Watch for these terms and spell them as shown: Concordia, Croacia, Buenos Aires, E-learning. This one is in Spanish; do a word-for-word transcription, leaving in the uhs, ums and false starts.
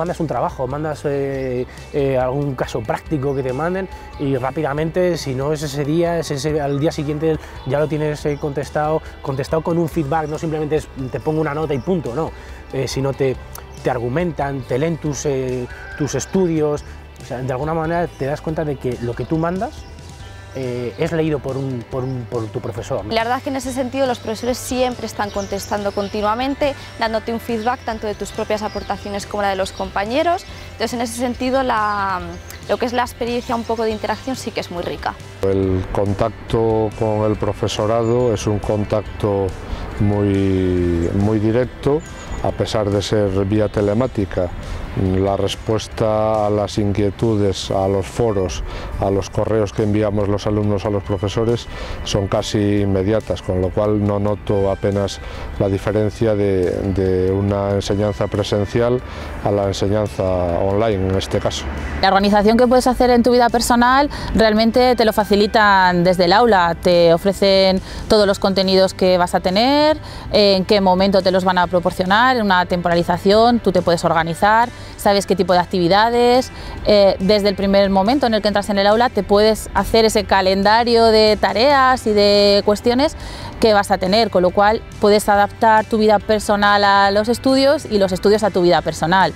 mandas un trabajo, mandas eh, eh, algún caso práctico que te manden y rápidamente, si no es ese día, es ese, al día siguiente ya lo tienes eh, contestado, contestado con un feedback, no simplemente es, te pongo una nota y punto, no, eh, sino te, te argumentan, te leen tus, eh, tus estudios, o sea, de alguna manera te das cuenta de que lo que tú mandas Eh, es leído por, un, por, un, por tu profesor, ¿no? La verdad es que en ese sentido los profesores siempre están contestando continuamente, dándote un feedback tanto de tus propias aportaciones como la de los compañeros. Entonces, en ese sentido, la, lo que es la experiencia un poco de interacción sí que es muy rica. El contacto con el profesorado es un contacto muy, muy directo, a pesar de ser vía telemática. La respuesta a las inquietudes, a los foros, a los correos que enviamos los alumnos a los profesores son casi inmediatas, con lo cual no noto apenas la diferencia de, de una enseñanza presencial a la enseñanza online en este caso. La organización que puedes hacer en tu vida personal realmente te lo facilitan desde el aula, te ofrecen todos los contenidos que vas a tener, en qué momento te los van a proporcionar, en una temporalización, tú te puedes organizar, sabes qué tipo de actividades, eh, desde el primer momento en el que entras en el aula te puedes hacer ese calendario de tareas y de cuestiones que vas a tener, con lo cual puedes adaptar tu vida personal a los estudios y los estudios a tu vida personal.